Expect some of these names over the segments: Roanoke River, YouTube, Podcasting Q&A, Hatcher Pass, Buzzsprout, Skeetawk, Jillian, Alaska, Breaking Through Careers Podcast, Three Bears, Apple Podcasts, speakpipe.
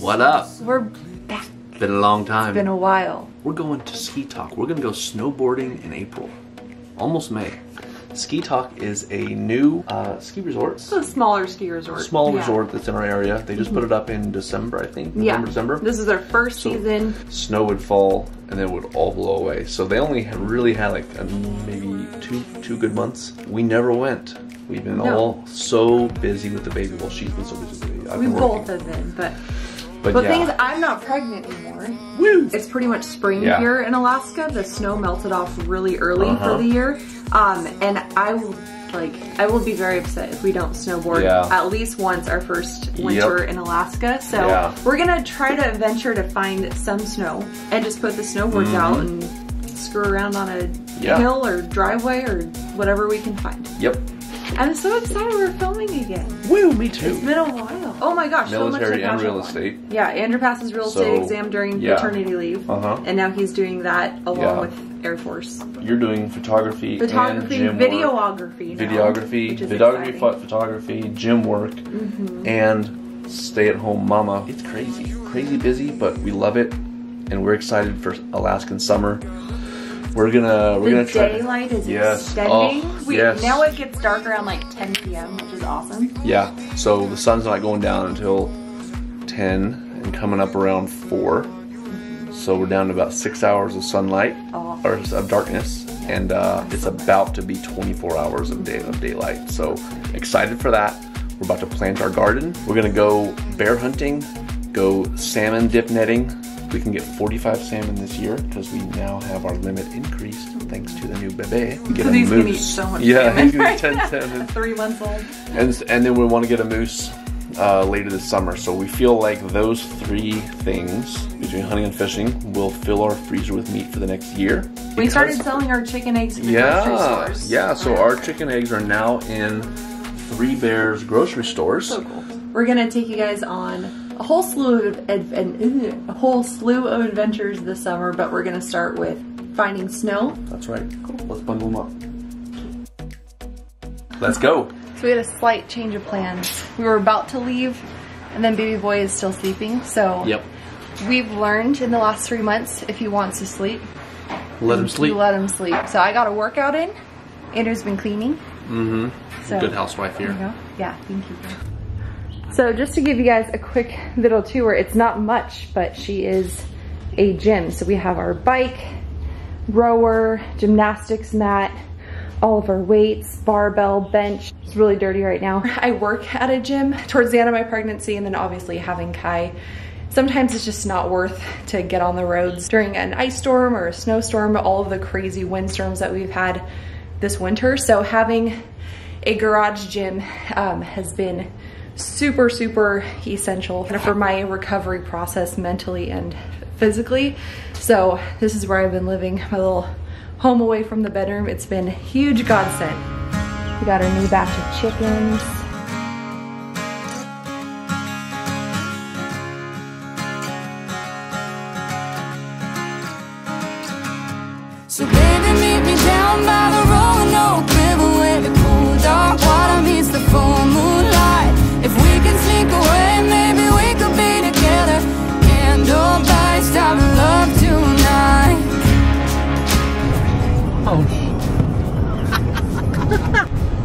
What up? We're back. Been a long time. It's been a while. We're going to Skeetawk. We're gonna go snowboarding in April, almost May. Skeetawk is a new ski resort. It's a smaller ski resort. Small resort that's in our area. They just put it up in December, I think. November, December. This is their first season. Snow would fall and it would all blow away. So they only really had like maybe two good months. We never went. We've been all so busy with the baby. Well, she's been so busy with the baby. I've been working. Both have been, but the thing is, I'm not pregnant anymore. Woo! It's pretty much spring here in Alaska. The snow melted off really early for the year. And I will be very upset if we don't snowboard at least once our first winter in Alaska. So we're gonna try to venture to find some snow and just put the snowboards out and screw around on a hill or driveway or whatever we can find. Yep. I'm so excited we're filming again. Woo, me too. It's been a while. Oh my gosh, military and real estate. Yeah, Andrew passed his real estate exam during paternity leave, and now he's doing that along with Air Force. You're doing photography and gym videography. Work. Videography, gym work, and stay-at-home mama. It's crazy, crazy busy, but we love it, and we're excited for Alaskan summer. We're gonna try. The daylight is extending. Oh, now it gets dark around like 10 p.m., which is awesome. Yeah. So the sun's not going down until 10 and coming up around 4. So we're down to about 6 hours of sunlight or of darkness, and it's about to be 24 hours of daylight. So excited for that. We're about to plant our garden. We're gonna go bear hunting, go salmon dip netting. We can get 45 salmon this year because we now have our limit increased thanks to the new bebe. Because he's going to eat so much salmon. Yeah, he's going to eat 10 salmon. 3 months old. And then we want to get a moose later this summer. So we feel like those three things, between hunting and fishing, will fill our freezer with meat for the next year. We started selling our chicken eggs at the grocery stores. Yeah, so our chicken eggs are now in Three Bears grocery stores. So cool. We're going to take you guys on a whole slew of adventures this summer, but we're gonna start with finding snow. That's right. Cool. Let's bundle them up. Let's go. So we had a slight change of plans. We were about to leave, and then baby boy is still sleeping. So we've learned in the last 3 months, if he wants to sleep, let him sleep. Let him sleep. So I got a workout in. Andrew's been cleaning. Mm-hmm. So, good housewife here. Yeah. Thank you. So just to give you guys a quick little tour, it's not much, but she is a gym. So we have our bike, rower, gymnastics mat, all of our weights, barbell, bench. It's really dirty right now. I work at a gym towards the end of my pregnancy, and then obviously having Kai. Sometimes it's just not worth to get on the roads during an ice storm or a snowstorm, all of the crazy windstorms that we've had this winter. So having a garage gym has been super, super essential for my recovery process mentally and physically. So this is where I've been living, my little home away from the bedroom. It's been a huge godsend. We got our new batch of chickens. So baby, meet me down by the Roanoke River where the cool dark water meets the full moonlight. If we can sneak away, maybe we could be together. Candle by stop love tonight. Oh.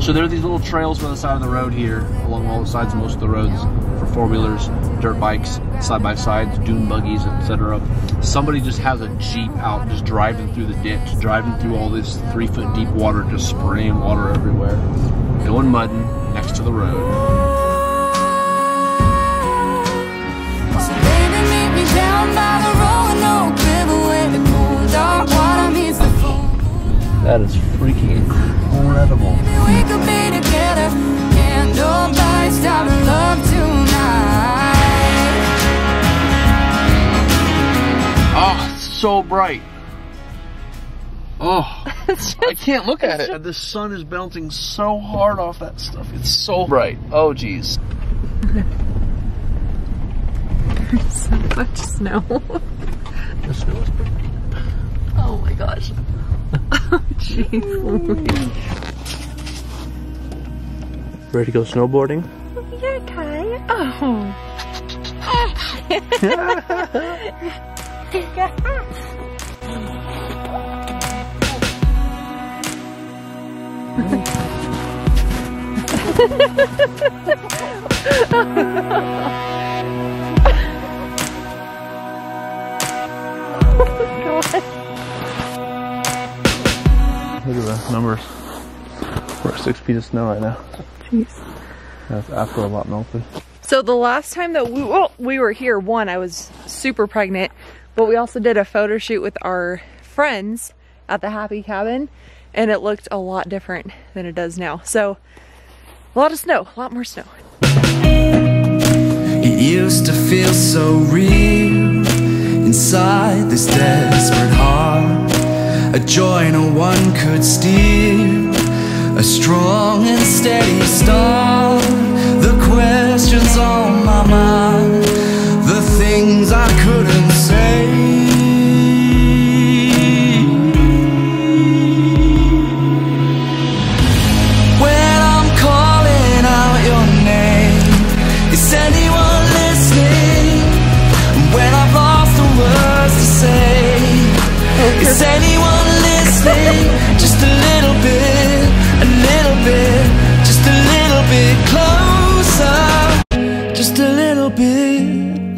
So there are these little trails on the side of the road here, along all the sides of most of the roads, for four-wheelers, dirt bikes, side-by-sides, dune buggies, etc. Somebody just has a Jeep out, just driving through the ditch, driving through all this 3-foot deep water, just spraying water everywhere. Going mudding next to the road. That is freaking incredible. We could be together and nobody stop love tonight. Oh, it's so bright. Oh, I can't look at it. The sun is bouncing so hard off that stuff. It's so bright. Oh, geez. There's so much snow. The snow is pretty deep. Oh my gosh. Oh jeez. Ready to go snowboarding? Yeah, Kai. Oh. Look at the numbers. We're at 6 feet of snow right now. Jeez. That's after a lot melted. So the last time that we were here, one, I was super pregnant, but we also did a photo shoot with our friends at the Happy Cabin, and it looked a lot different than it does now. So a lot of snow, a lot more snow. It used to feel so real inside this desperate heart, a joy no one could steal, a strong and steady star. The questions on my mind, the things I couldn't say. When I'm calling out your name, is anyone listening? When I've lost the words to say, is anyone listening? Just a little bit, a little bit, just a little bit closer. Just a little bit,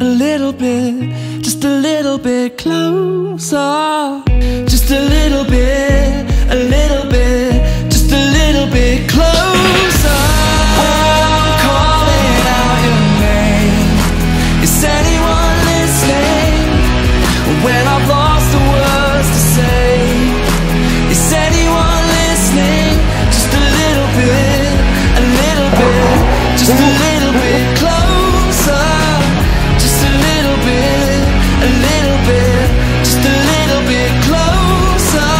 just a little bit closer. Just a little bit, just a little bit closer. I'm calling out your name. Is anyone listening? When I've lost the words to say, is anyone listening? Just a little bit, a little bit, just a little bit closer. Just a little bit, just a little bit closer.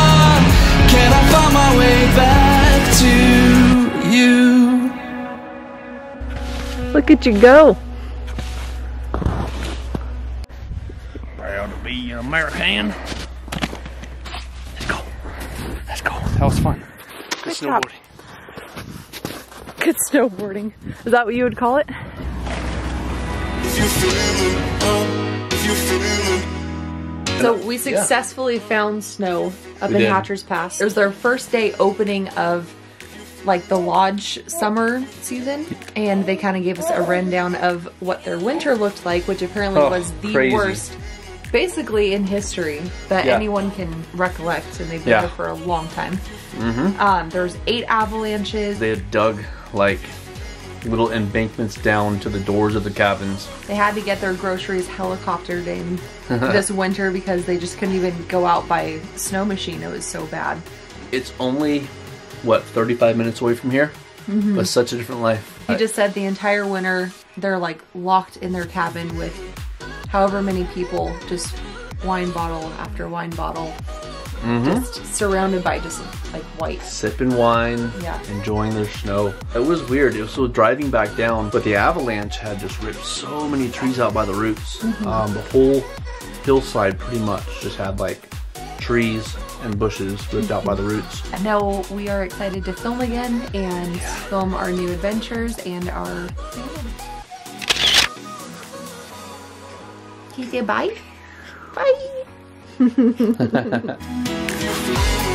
Can I find my way back to you? Look at you go. Proud to be an American. Let's go. Let's go. That was fun. Good snowboarding. Good snowboarding. Is that what you would call it? So we successfully found snow up in Hatcher's Pass. It was their first day opening of like the lodge summer season, and they kind of gave us a rundown of what their winter looked like, which apparently was the worst basically in history that anyone can recollect, and they've been there for a long time. There was 8 avalanches. They had dug like little embankments down to the doors of the cabins. They had to get their groceries helicoptered in this winter because they just couldn't even go out by snow machine. It was so bad. It's only, what, 35 minutes away from here? But such a different life. He just said the entire winter they're like locked in their cabin with however many people, just wine bottle after wine bottle, just surrounded by just like white. Sipping wine, enjoying their snow. It was weird. It was so driving back down, but the avalanche had just ripped so many trees out by the roots. The whole hillside pretty much just had like trees and bushes ripped out by the roots. And now we are excited to film again and film our new adventures and our... Can you say bye? Bye!